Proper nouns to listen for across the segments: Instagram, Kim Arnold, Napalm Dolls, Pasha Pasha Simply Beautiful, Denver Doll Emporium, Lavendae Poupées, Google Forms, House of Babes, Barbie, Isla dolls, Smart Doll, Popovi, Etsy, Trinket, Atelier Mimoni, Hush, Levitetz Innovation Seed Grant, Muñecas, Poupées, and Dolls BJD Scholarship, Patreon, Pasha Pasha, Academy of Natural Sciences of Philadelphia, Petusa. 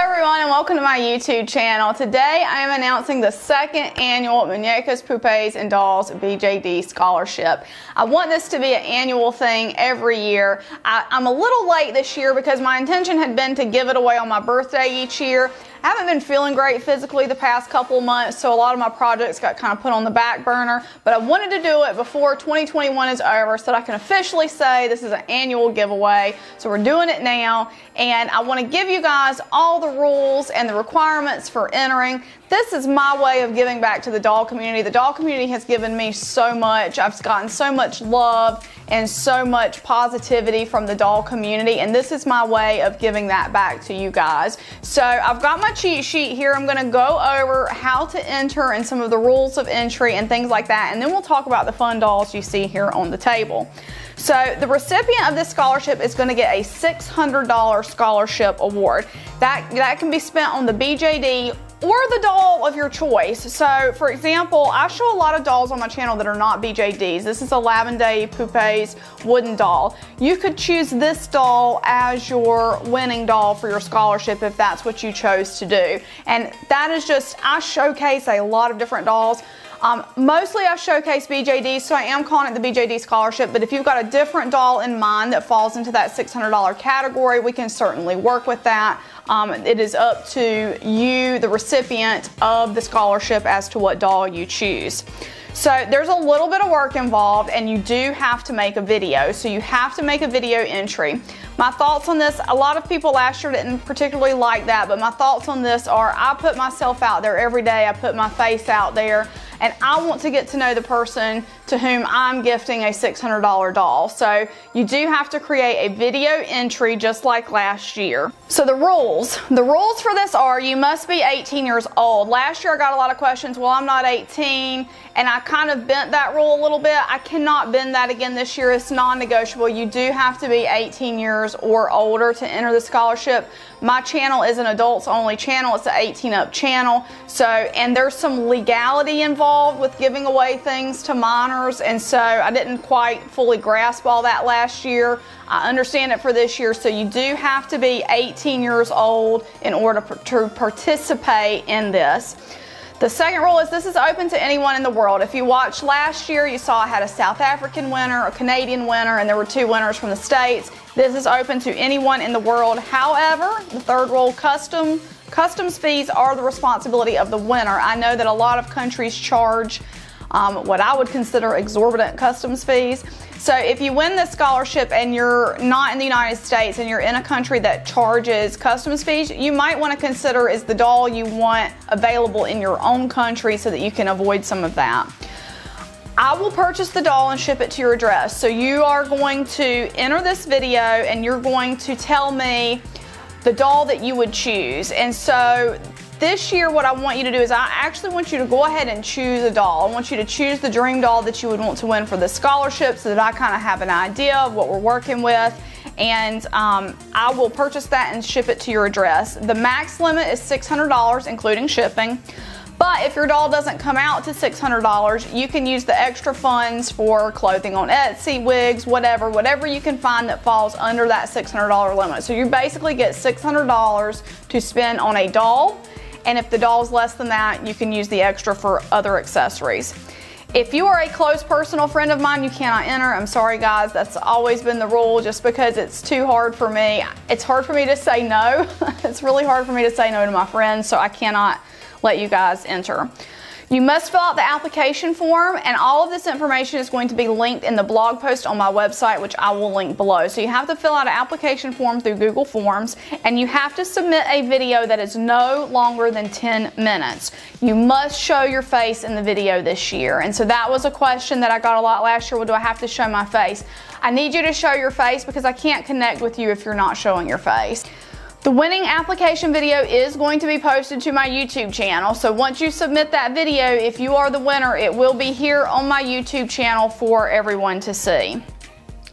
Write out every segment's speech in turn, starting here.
Hello everyone and welcome to my YouTube channel. Today I am announcing the second annual Muñecas, Poupées, and Dolls BJD Scholarship. I want this to be an annual thing every year. I'm a little late this year because my intention had been to give it away on my birthday each year. I haven't been feeling great physically the past couple months, so a lot of my projects got kind of put on the back burner, but I wanted to do it before 2021 is over so that I can officially say this is an annual giveaway. So we're doing it now, and I want to give you guys all the rules and the requirements for entering. This is my way of giving back to the doll community. The doll community has given me so much. I've gotten so much love and so much positivity from the doll community, and this is my way of giving that back to you guys. So I've got my cheat sheet here. I'm going to go over how to enter and some of the rules of entry and things like that, and then we'll talk about the fun dolls you see here on the table. So the recipient of this scholarship is going to get a $600 scholarship award. That can be spent on the BJD or the doll of your choice. So for example, I show a lot of dolls on my channel that are not BJDs. This is a Lavendae Poupées wooden doll. You could choose this doll as your winning doll for your scholarship if that's what you chose to do. And that is just, I showcase a lot of different dolls. Mostly I showcase BJDs, so I am calling it the BJD Scholarship, but if you've got a different doll in mind that falls into that $600 category, we can certainly work with that. It is up to you, the recipient of the scholarship, as to what doll you choose. So there's a little bit of work involved, and you do have to make a video. So you have to make a video entry. My thoughts on this, a lot of people last year didn't particularly like that, but my thoughts on this are I put myself out there every day. I put my face out there, and I want to get to know the person to whom I'm gifting a $600 doll. So you do have to create a video entry just like last year. So the rules for this are you must be 18 years old. Last year I got a lot of questions, well, I'm not 18, and I kind of bent that rule a little bit. I cannot bend that again this year. It's non-negotiable. You do have to be 18 years or older to enter the scholarship. My channel is an adults only channel. It's an 18 up channel. So, and there's some legality involved with giving away things to minors, and so I didn't quite fully grasp all that last year. I understand it for this year. So you do have to be 18 years old in order to participate in this. The second rule is this is open to anyone in the world. If you watched last year, you saw I had a South African winner, a Canadian winner, and there were two winners from the States. This is open to anyone in the world. However, the third rule, customs fees are the responsibility of the winner. I know that a lot of countries charge what I would consider exorbitant customs fees. So if you win this scholarship and you're not in the United States and you're in a country that charges customs fees, you might want to consider is the doll you want available in your own country so that you can avoid some of that. I will purchase the doll and ship it to your address. So you are going to enter this video and you're going to tell me the doll that you would choose. And so this year what I want you to do is I actually want you to go ahead and choose a doll. I want you to choose the dream doll that you would want to win for the scholarship so that I kind of have an idea of what we're working with, and I will purchase that and ship it to your address. The max limit is $600 including shipping, but if your doll doesn't come out to $600, you can use the extra funds for clothing on Etsy, wigs, whatever you can find that falls under that $600 limit. So you basically get $600 to spend on a doll. And if the doll's less than that, you can use the extra for other accessories. If you are a close personal friend of mine, you cannot enter. I'm sorry guys, that's always been the rule just because it's too hard for me. It's hard for me to say no. It's really hard for me to say no to my friends, so I cannot let you guys enter. You must fill out the application form, and all of this information is going to be linked in the blog post on my website, which I will link below. So you have to fill out an application form through Google Forms, and you have to submit a video that is no longer than 10 minutes. You must show your face in the video this year. And so that was a question that I got a lot last year. Well, do I have to show my face? I need you to show your face because I can't connect with you if you're not showing your face. The winning application video is going to be posted to my YouTube channel. So once you submit that video, if you are the winner, it will be here on my YouTube channel for everyone to see.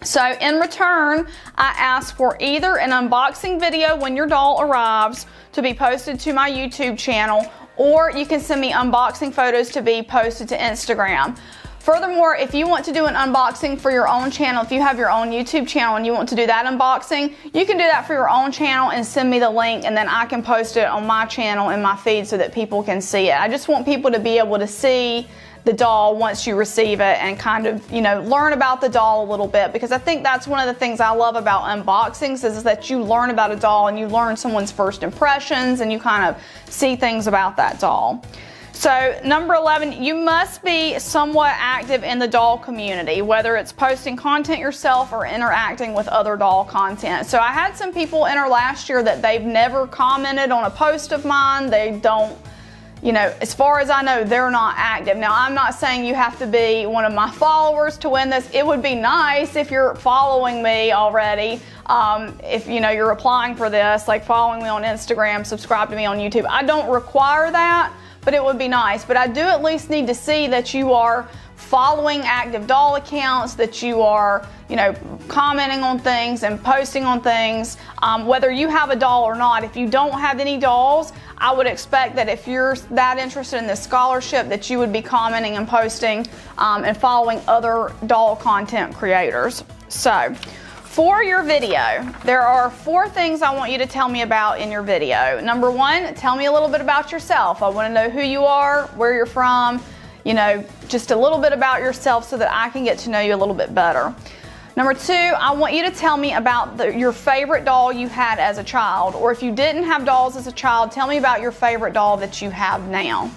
So in return, I ask for either an unboxing video when your doll arrives to be posted to my YouTube channel, or you can send me unboxing photos to be posted to Instagram. Furthermore, if you want to do an unboxing for your own channel, if you have your own YouTube channel and you want to do that unboxing, you can do that for your own channel and send me the link, and then I can post it on my channel and my feed so that people can see it. I just want people to be able to see the doll once you receive it and kind of, you know, learn about the doll a little bit, because I think that's one of the things I love about unboxings is that you learn about a doll and you learn someone's first impressions and you kind of see things about that doll. So number 11, you must be somewhat active in the doll community, whether it's posting content yourself or interacting with other doll content. So I had some people enter last year that they've never commented on a post of mine. They don't, you know, as far as I know, they're not active. Now, I'm not saying you have to be one of my followers to win this. It would be nice if you're following me already. If you know you're applying for this, like following me on Instagram, subscribe to me on YouTube. I don't require that, but it would be nice. But I do at least need to see that you are following active doll accounts, that you are, you know, commenting on things and posting on things. Whether you have a doll or not, if you don't have any dolls, I would expect that if you're that interested in this scholarship that you would be commenting and posting and following other doll content creators. So, for your video, there are 4 things I want you to tell me about in your video. Number 1, tell me a little bit about yourself. I want to know who you are, where you're from, you know, just a little bit about yourself so that I can get to know you a little bit better. Number 2, I want you to tell me about your favorite doll you had as a child, or if you didn't have dolls as a child, tell me about your favorite doll that you have now.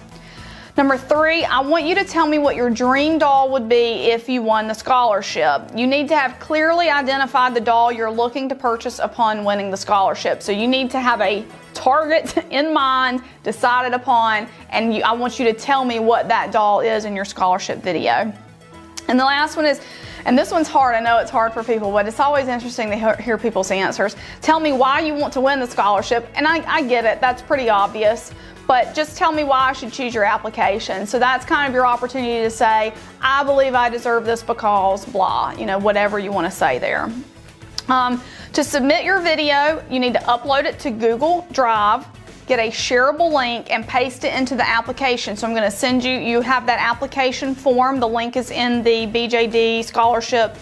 Number 3, I want you to tell me what your dream doll would be if you won the scholarship. You need to have clearly identified the doll you're looking to purchase upon winning the scholarship. So you need to have a target in mind, decided upon, and I want you to tell me what that doll is in your scholarship video. And the last one is, and this one's hard, I know it's hard for people, but it's always interesting to hear people's answers. Tell me why you want to win the scholarship, and I get it, that's pretty obvious. But just tell me why I should choose your application. So that's kind of your opportunity to say, I believe I deserve this because blah, you know, whatever you want to say there. To submit your video, you need to upload it to Google Drive, get a shareable link, and paste it into the application. So I'm going to send you, you have that application form. The link is in the BJD Scholarship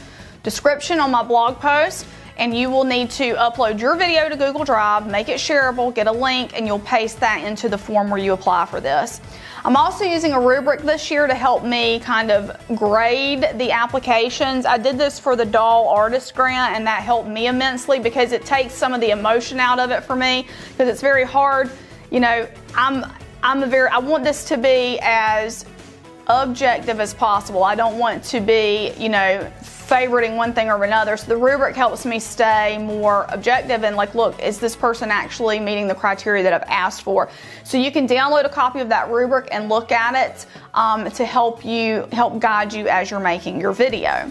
description on my blog post. And you will need to upload your video to Google Drive, make it shareable, get a link, and you'll paste that into the form where you apply for this. I'm also using a rubric this year to help me kind of grade the applications. I did this for the Doll Artist Grant, and that helped me immensely because it takes some of the emotion out of it for me, because it's very hard. You know, I want this to be as objective as possible. I don't want to be, you know, favoriting one thing or another. So the rubric helps me stay more objective and like, look, is this person actually meeting the criteria that I've asked for? So you can download a copy of that rubric and look at it to help guide you as you're making your video.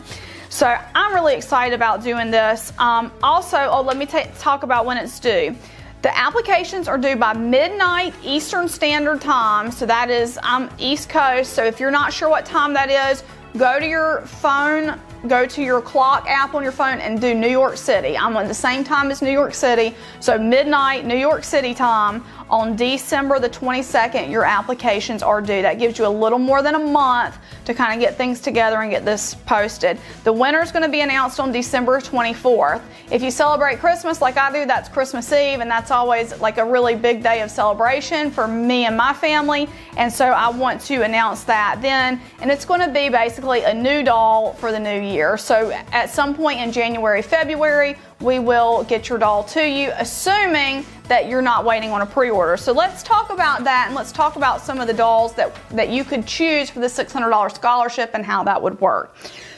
So I'm really excited about doing this. Let me talk about when it's due. The applications are due by midnight Eastern Standard Time. So that is, I'm East Coast. So if you're not sure what time that is, go to your phone, go to your clock app on your phone and do New York City. I'm on the same time as New York City. So midnight New York City time on December the 22nd, your applications are due. That gives you a little more than a month to kind of get things together and get this posted. The winner is going to be announced on December 24th. If you celebrate Christmas like I do, that's Christmas Eve, and that's always like a really big day of celebration for me and my family. And so I want to announce that then. And it's going to be basically a new doll for the new year. So at some point in January, February, we will get your doll to you, assuming that you're not waiting on a pre-order. So let's talk about that, and let's talk about some of the dolls that you could choose for the $600 scholarship and how that would work.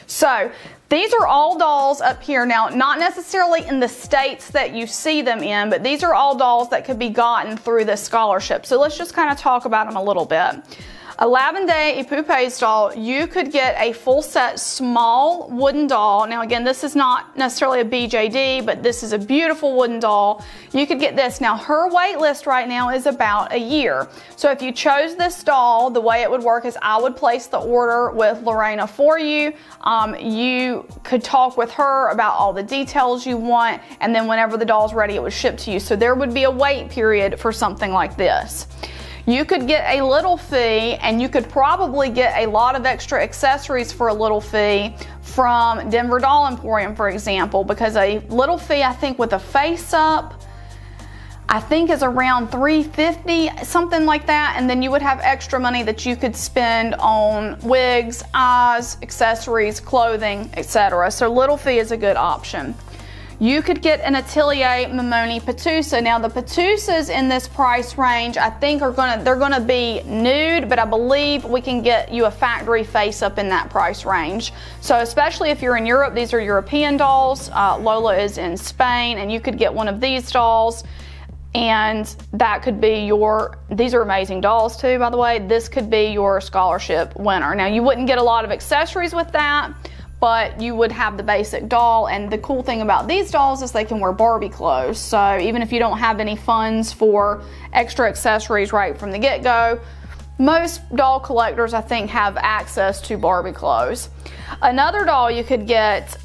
So these are all dolls up here now, not necessarily in the states that you see them in, but these are all dolls that could be gotten through this scholarship. So let's just kind of talk about them a little bit. A Lavendae Poupées doll, you could get a full set small wooden doll. Now again, this is not necessarily a BJD, but this is a beautiful wooden doll. You could get this. Now her wait list right now is about a year. So if you chose this doll, the way it would work is I would place the order with Lorena for you. You could talk with her about all the details you want, and then whenever the doll's ready, it would ship to you. So there would be a wait period for something like this. You could get a little fee, and you could probably get a lot of extra accessories for a little fee from Denver Doll Emporium, for example, because a little fee, I think, with a face up, I think is around $350, something like that, and then you would have extra money that you could spend on wigs, eyes, accessories, clothing, etc. So little fee is a good option. You could get an Atelier Mimoni Petusa. Now the Petusas in this price range, I think they're gonna be nude, but I believe we can get you a factory face up in that price range. So especially if you're in Europe, these are European dolls. Lola is in Spain, and you could get one of these dolls, and that could be your, these are amazing dolls too, by the way, this could be your scholarship winner. Now you wouldn't get a lot of accessories with that, but you would have the basic doll, and the cool thing about these dolls is they can wear Barbie clothes. So even if you don't have any funds for extra accessories right from the get-go, most doll collectors, I think, have access to Barbie clothes. Another doll you could get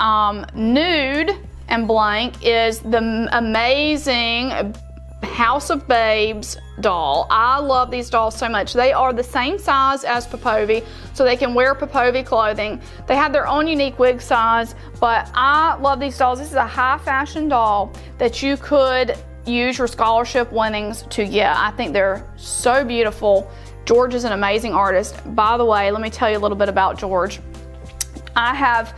nude and blank is the amazing House of Babes doll. I love these dolls so much. They are the same size as Popovi, so they can wear Popovi clothing. They have their own unique wig size, but I love these dolls. This is a high fashion doll that you could use your scholarship winnings to get. I think they're so beautiful. George is an amazing artist. By the way, let me tell you a little bit about George. I have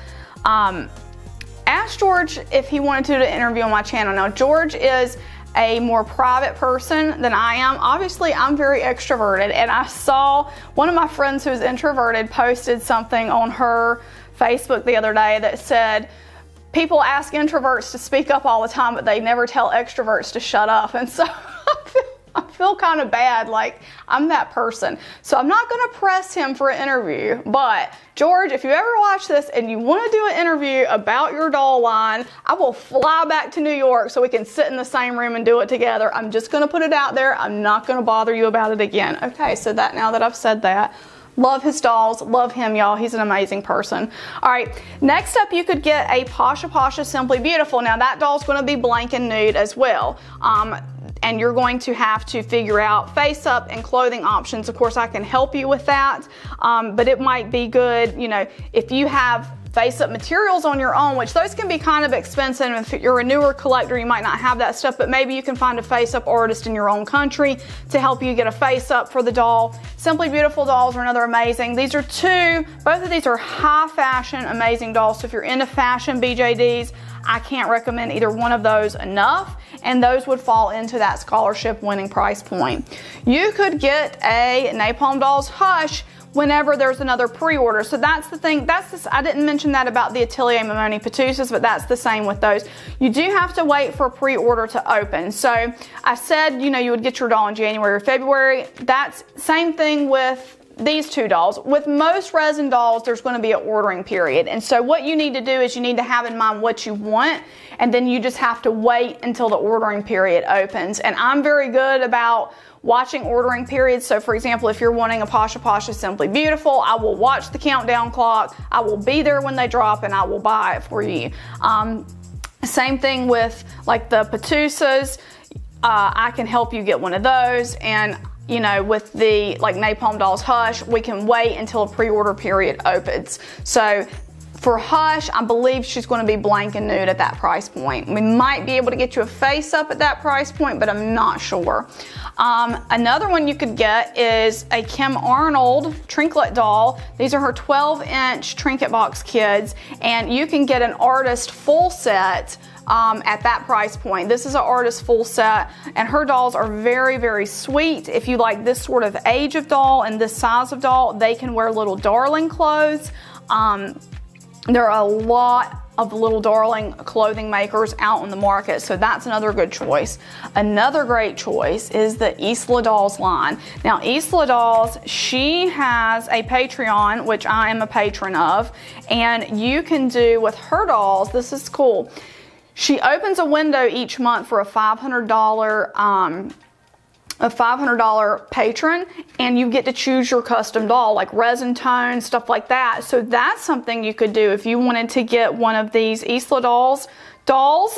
asked George if he wanted to interview on my channel. Now, George is a more private person than I am. Obviously, I'm very extroverted, and I saw one of my friends who's introverted posted something on her Facebook the other day that said, people ask introverts to speak up all the time, but they never tell extroverts to shut up. And so I feel kind of bad, like I'm that person. So I'm not gonna press him for an interview, but George, if you ever watch this and you wanna do an interview about your doll line, I will fly back to New York so we can sit in the same room and do it together. I'm just gonna put it out there. I'm not gonna bother you about it again. Okay, so that, now that I've said that, love his dolls, love him, y'all. He's an amazing person. All right, next up, you could get a Pasha Pasha Simply Beautiful. Now that doll's gonna be blank and nude as well. And you're going to have to figure out face up and clothing options. Of course, I can help you with that, but it might be good, you know, if you have face up materials on your own, which those can be kind of expensive. If you're a newer collector, you might not have that stuff, but maybe you can find a face up artist in your own country to help you get a face up for the doll. Simply Beautiful dolls are another amazing. These are both of these are high fashion, amazing dolls. So if you're into fashion BJDs, I can't recommend either one of those enough, and those would fall into that scholarship winning price point. You could get a Napalm Dolls Hush whenever there's another pre-order. So that's the thing, I didn't mention that about the Atelier Mimoni Petusas, but that's the same with those. You do have to wait for a pre-order to open. So I said, you know, you would get your doll in January or February. That's same thing with these two dolls. With most resin dolls, there's going to be an ordering period, and so what you need to do is you need to have in mind what you want, and then you just have to wait until the ordering period opens. And I'm very good about watching ordering periods. So for example, if you're wanting a Pasha Pasha Simply Beautiful, I will watch the countdown clock, I will be there when they drop, and I will buy it for you. Same thing with like the Petusas. I can help you get one of those, and you know, with the like Napalm Dolls Hush, we can wait until a pre-order period opens. So for Hush, I believe she's going to be blank and nude at that price point. We might be able to get you a face up at that price point, but I'm not sure. Another one you could get is a Kim Arnold Trinket doll. These are her 12-inch Trinket box kids, and you can get an artist full set at that price point. This is an artist full set, and her dolls are very, very sweet. If you like this sort of age of doll and this size of doll, they can wear little darling clothes. There are a lot of little darling clothing makers out on the market, so that's another good choice. Another great choice is the Isla Dolls line. Now, Isla Dolls, she has a Patreon, which I am a patron of, and you can do with her dolls, this is cool. She opens a window each month for a $500 patron, and you get to choose your custom doll, like resin tone, stuff like that. So that's something you could do if you wanted to get one of these Isla dolls dolls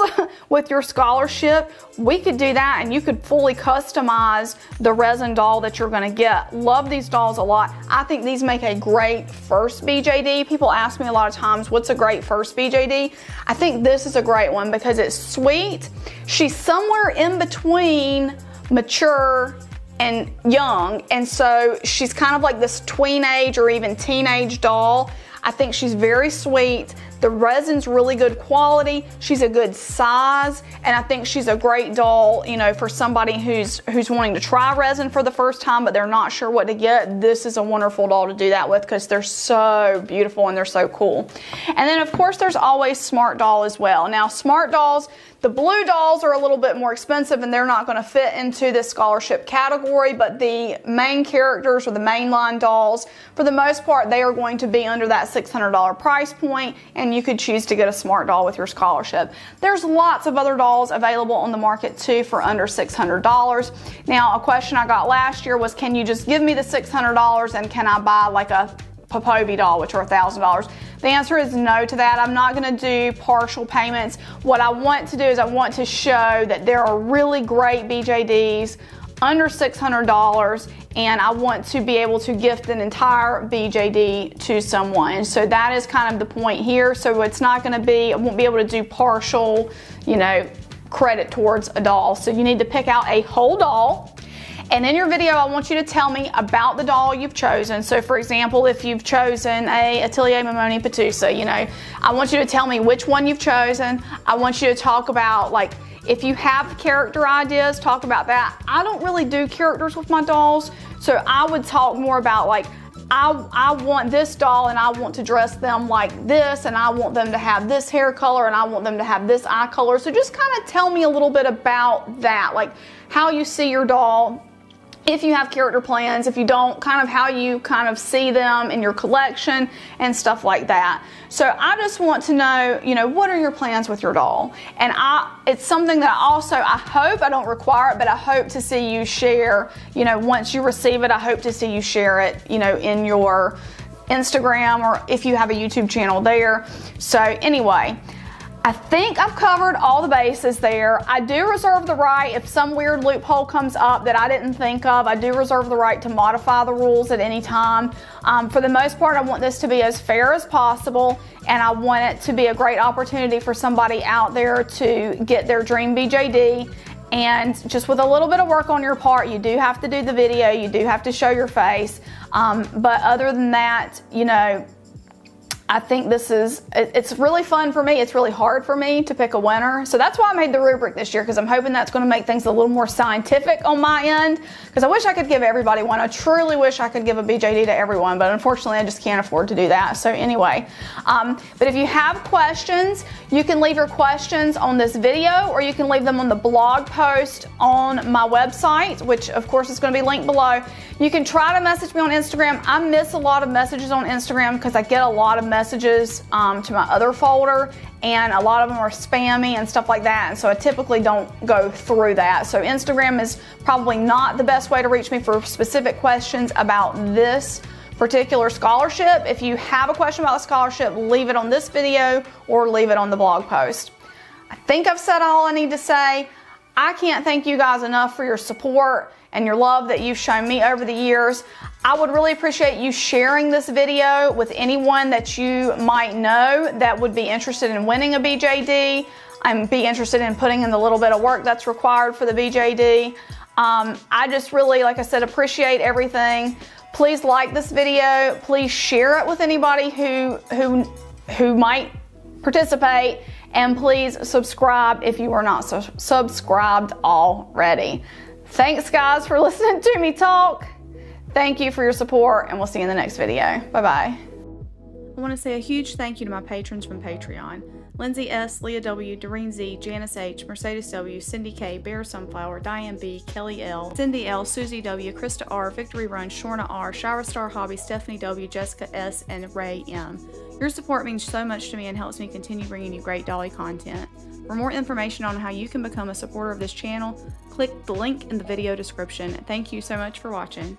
with your scholarship, we could do that, and you could fully customize the resin doll that you're gonna get. Love these dolls a lot. I think these make a great first BJD. People ask me a lot of times, what's a great first BJD? I think this is a great one because it's sweet. She's somewhere in between mature and young, and so she's kind of like this tween age or even teenage doll. I think she's very sweet. The resin's really good quality. She's a good size, and I think she's a great doll, you know, for somebody who's wanting to try resin for the first time, but they're not sure what to get. This is a wonderful doll to do that with because they're so beautiful and they're so cool. And then, of course, there's always Smart Doll as well. Now, Smart Dolls, the blue dolls are a little bit more expensive, and they're not going to fit into this scholarship category, but the main characters or the mainline dolls, for the most part, they are going to be under that $600 price point, and you could choose to get a Smart Doll with your scholarship. There's lots of other dolls available on the market too for under $600. Now, a question I got last year was, can you just give me the $600 and can I buy like a Popovi doll, which are $1,000? The answer is no to that. I'm not going to do partial payments. What I want to do is I want to show that there are really great BJDs under $600, and I want to be able to gift an entire BJD to someone. So that is kind of the point here. So it's not going to be, I won't be able to do partial, you know, credit towards a doll. So you need to pick out a whole doll. And in your video, I want you to tell me about the doll you've chosen. So for example, if you've chosen a Atelier Mimoni Petusa, you know, I want you to tell me which one you've chosen. I want you to talk about, like, if you have character ideas, talk about that. I don't really do characters with my dolls, so I would talk more about, like, I want this doll and I want to dress them like this, and I want them to have this hair color, and I want them to have this eye color. So just kind of tell me a little bit about that, like how you see your doll. If you have character plans, if you don't, kind of how you kind of see them in your collection and stuff like that. So I just want to know, you know, what are your plans with your doll? And it's something that I hope, I don't require it, but I hope to see you share, you know, once you receive it, I hope to see you share it, you know, in your Instagram or if you have a YouTube channel there. So anyway, I think I've covered all the bases there. I do reserve the right, if some weird loophole comes up that I didn't think of, I do reserve the right to modify the rules at any time. For the most part, I want this to be as fair as possible, and I want it to be a great opportunity for somebody out there to get their dream BJD. And just with a little bit of work on your part, you do have to do the video, you do have to show your face. But other than that, you know, I think it's really fun for me. It's really hard for me to pick a winner. So that's why I made the rubric this year, because I'm hoping that's going to make things a little more scientific on my end, because I wish I could give everybody one. I truly wish I could give a BJD to everyone, but unfortunately I just can't afford to do that. So anyway, but if you have questions, you can leave your questions on this video, or you can leave them on the blog post on my website, which of course is going to be linked below. You can try to message me on Instagram. I miss a lot of messages on Instagram because I get a lot of messages to my other folder, and a lot of them are spammy and stuff like that, and so I typically don't go through that. So Instagram is probably not the best way to reach me for specific questions about this particular scholarship. If you have a question about the scholarship, leave it on this video or leave it on the blog post. I think I've said all I need to say. I can't thank you guys enough for your support and your love that you've shown me over the years. I would really appreciate you sharing this video with anyone that you might know that would be interested in winning a BJD and be interested in putting in the little bit of work that's required for the BJD. I just really, like I said, appreciate everything. Please like this video. Please share it with anybody who might participate. And please subscribe if you are not subscribed already. Thanks, guys, for listening to me talk. Thank you for your support, and we'll see you in the next video. Bye-bye. I want to say a huge thank you to my patrons from Patreon. Lindsay S., Leah W., Doreen Z., Janice H., Mercedes W., Cindy K., Bear Sunflower, Diane B., Kelly L., Cindy L., Susie W., Krista R., Victory Run, Shorna R., Shira Star Hobby, Stephanie W., Jessica S., and Ray M. Your support means so much to me and helps me continue bringing you great dolly content. For more information on how you can become a supporter of this channel, click the link in the video description. Thank you so much for watching.